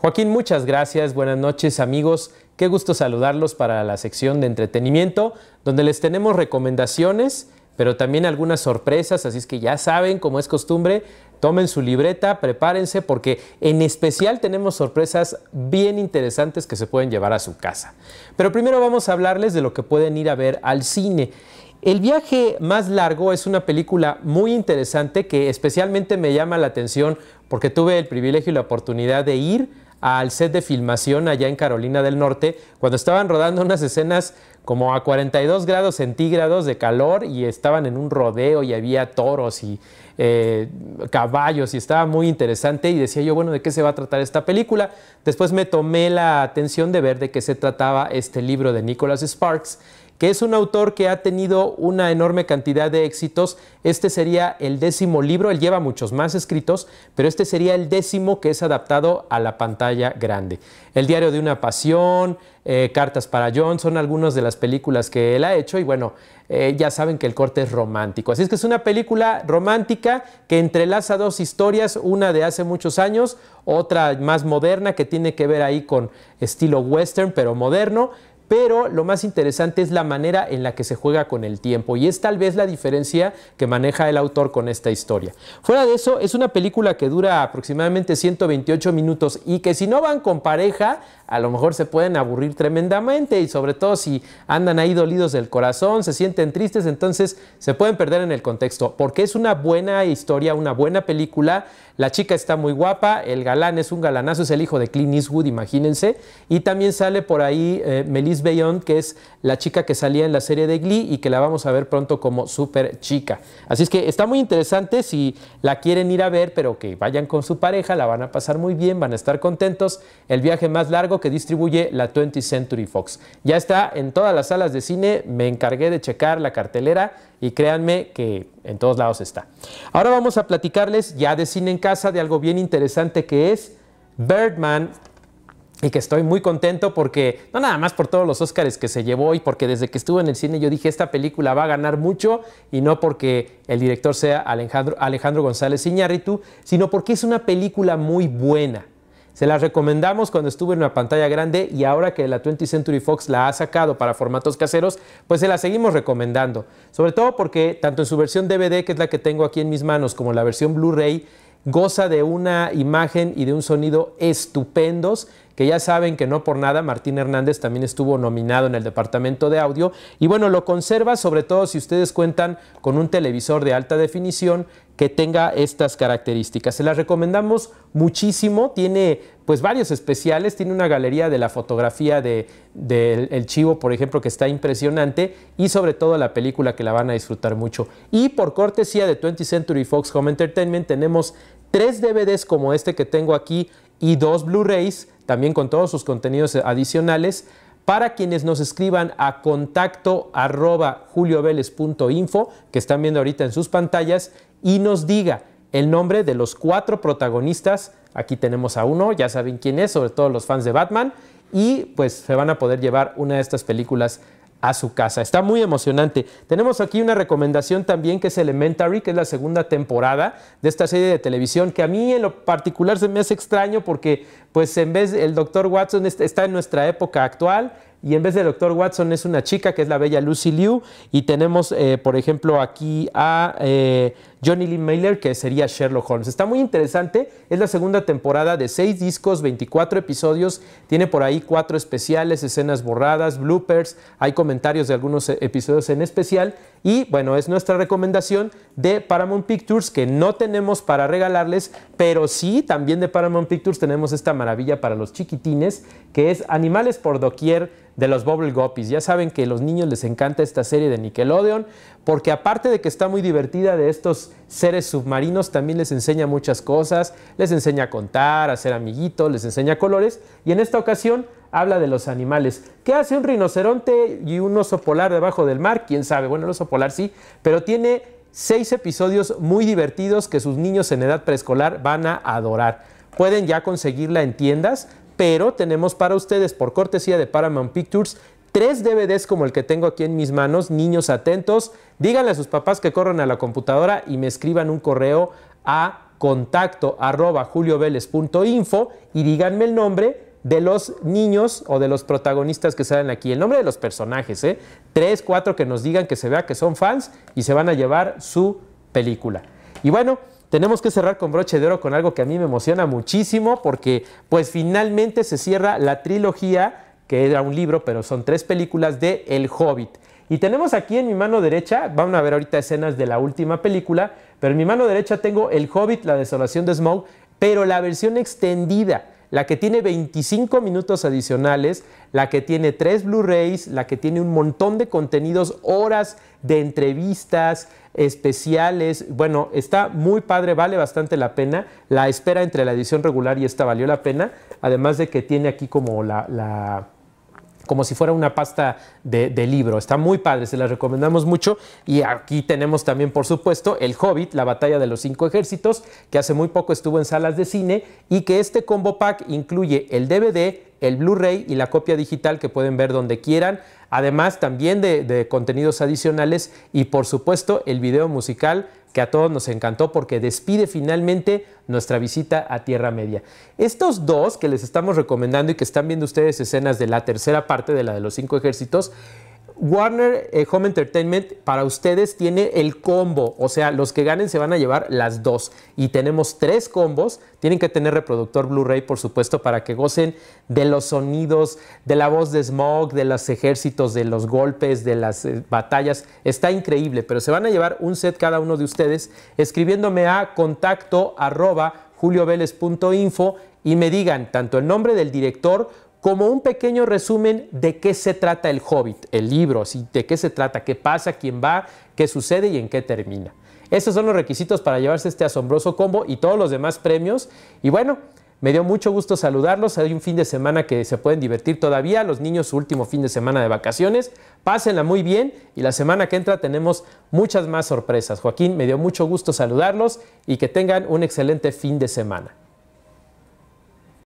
Joaquín, muchas gracias. Buenas noches, amigos. Qué gusto saludarlos para la sección de entretenimiento, donde les tenemos recomendaciones, pero también algunas sorpresas, así es que ya saben, como es costumbre, tomen su libreta, prepárense, porque en especial tenemos sorpresas bien interesantes que se pueden llevar a su casa. Pero primero vamos a hablarles de lo que pueden ir a ver al cine. El viaje más largo es una película muy interesante que especialmente me llama la atención porque tuve el privilegio y la oportunidad de ir al set de filmación allá en Carolina del Norte, cuando estaban rodando unas escenas como a 42 grados centígrados de calor y estaban en un rodeo y había toros y caballos y estaba muy interesante y decía yo, bueno, ¿de qué se va a tratar esta película? Después me tomé la atención de ver de qué se trataba este libro de Nicholas Sparks, que es un autor que ha tenido una enorme cantidad de éxitos. Este sería el 10º libro, él lleva muchos más escritos, pero este sería el 10º que es adaptado a la pantalla grande. El diario de una pasión, Cartas para John, son algunas de las películas que él ha hecho y bueno, ya saben que el corte es romántico. Así es que es una película romántica que entrelaza dos historias, una de hace muchos años, otra más moderna que tiene que ver ahí con estilo western pero moderno. Pero lo más interesante es la manera en la que se juega con el tiempo y es tal vez la diferencia que maneja el autor con esta historia. Fuera de eso, es una película que dura aproximadamente 128 minutos y que si no van con pareja, a lo mejor se pueden aburrir tremendamente y sobre todo si andan ahí dolidos del corazón, se sienten tristes, entonces se pueden perder en el contexto porque es una buena historia, una buena película. La chica está muy guapa, el galán es un galanazo, es el hijo de Clint Eastwood, imagínense. Y también sale por ahí Melissa Beyoncé, que es la chica que salía en la serie de Glee y que la vamos a ver pronto como Super Chica. Así es que está muy interesante si la quieren ir a ver, pero que vayan con su pareja, la van a pasar muy bien, van a estar contentos. El viaje más largo que distribuye la 20th Century Fox. Ya está en todas las salas de cine, me encargué de checar la cartelera y créanme que en todos lados está. Ahora vamos a platicarles ya de cine en casa, de algo bien interesante que es Birdman, y que estoy muy contento porque, no nada más por todos los Óscares que se llevó y porque desde que estuvo en el cine yo dije, esta película va a ganar mucho, y no porque el director sea Alejandro González Iñárritu, sino porque es una película muy buena. Se las recomendamos cuando estuvo en una pantalla grande y ahora que la 20th Century Fox la ha sacado para formatos caseros, pues se la seguimos recomendando. Sobre todo porque tanto en su versión DVD, que es la que tengo aquí en mis manos, como la versión Blu-ray, goza de una imagen y de un sonido estupendos, que ya saben que no por nada Martín Hernández también estuvo nominado en el departamento de audio. Y bueno, lo conserva sobre todo si ustedes cuentan con un televisor de alta definición que tenga estas características. Se las recomendamos muchísimo. Tiene pues varios especiales. Tiene una galería de la fotografía de El Chivo, por ejemplo, que está impresionante. Y sobre todo la película, que la van a disfrutar mucho. Y por cortesía de 20th Century Fox Home Entertainment tenemos 3 DVDs como este que tengo aquí y 2 Blu-rays, también con todos sus contenidos adicionales, para quienes nos escriban a contacto@julioveles.info, que están viendo ahorita en sus pantallas, y nos diga el nombre de los 4 protagonistas. Aquí tenemos a uno, ya saben quién es, sobre todo los fans de Batman, y pues se van a poder llevar una de estas películas a su casa. Está muy emocionante. Tenemos aquí una recomendación también que es Elementary, que es la 2ª temporada de esta serie de televisión, que a mí en lo particular se me hace extraño porque pues en vez el Dr. Watson está en nuestra época actual y en vez de Dr. Watson es una chica que es la bella Lucy Liu, y tenemos por ejemplo aquí a Johnny Lee Miller, que sería Sherlock Holmes. Está muy interesante, es la 2ª temporada de 6 discos, 24 episodios, tiene por ahí 4 especiales, escenas borradas, bloopers, hay comentarios de algunos episodios en especial, y bueno, es nuestra recomendación de Paramount Pictures, que no tenemos para regalarles, pero sí también de Paramount Pictures tenemos esta maravilla para los chiquitines, que es Animales por Doquier, de los Bubble Guppies. Ya saben que a los niños les encanta esta serie de Nickelodeon porque aparte de que está muy divertida, de estos seres submarinos, también les enseña muchas cosas, les enseña a contar, a ser amiguitos, les enseña colores, y en esta ocasión habla de los animales. ¿Qué hace un rinoceronte y un oso polar debajo del mar? ¿Quién sabe? Bueno, el oso polar sí, pero tiene 6 episodios muy divertidos que sus niños en edad preescolar van a adorar. Pueden ya conseguirla en tiendas, pero tenemos para ustedes, por cortesía de Paramount Pictures, 3 DVDs como el que tengo aquí en mis manos. Niños atentos, díganle a sus papás que corran a la computadora y me escriban un correo a contacto@julioveles.info y díganme el nombre de los niños o de los protagonistas que salen aquí, el nombre de los personajes, 3, 4 que nos digan, que se vea que son fans, y se van a llevar su película. Y bueno, tenemos que cerrar con broche de oro con algo que a mí me emociona muchísimo, porque pues finalmente se cierra la trilogía, que era un libro, pero son 3 películas de El Hobbit. Y tenemos aquí en mi mano derecha, van a ver ahorita escenas de la última película, pero en mi mano derecha tengo El Hobbit, La Desolación de Smaug, pero la versión extendida, la que tiene 25 minutos adicionales, la que tiene 3 Blu-rays, la que tiene un montón de contenidos, horas de entrevistas, especiales. Bueno, está muy padre, vale bastante la pena. La espera entre la edición regular y esta valió la pena, además de que tiene aquí como como si fuera una pasta de libro. Está muy padre, se la recomendamos mucho. Y aquí tenemos también, por supuesto, El Hobbit, La batalla de los 5 ejércitos, que hace muy poco estuvo en salas de cine, y que este combo pack incluye el DVD, el Blu-ray y la copia digital que pueden ver donde quieran, además también de contenidos adicionales y, por supuesto, el video musical, que a todos nos encantó porque despide finalmente nuestra visita a Tierra Media. Estos 2 que les estamos recomendando y que están viendo ustedes escenas de la tercera parte de la de los 5 ejércitos, Warner Home Entertainment para ustedes tiene el combo, o sea, los que ganen se van a llevar las 2, y tenemos 3 combos. Tienen que tener reproductor Blu-ray, por supuesto, para que gocen de los sonidos, de la voz de Smaug, de los ejércitos, de los golpes, de las batallas. Está increíble, pero se van a llevar un set cada uno de ustedes escribiéndome a contacto@julioveles.info y me digan tanto el nombre del director como un pequeño resumen de qué se trata El Hobbit, el libro, de qué se trata, qué pasa, quién va, qué sucede y en qué termina. Esos son los requisitos para llevarse este asombroso combo y todos los demás premios. Y bueno, me dio mucho gusto saludarlos. Hay un fin de semana que se pueden divertir todavía, los niños su último fin de semana de vacaciones. Pásenla muy bien, y la semana que entra tenemos muchas más sorpresas. Joaquín, me dio mucho gusto saludarlos y que tengan un excelente fin de semana.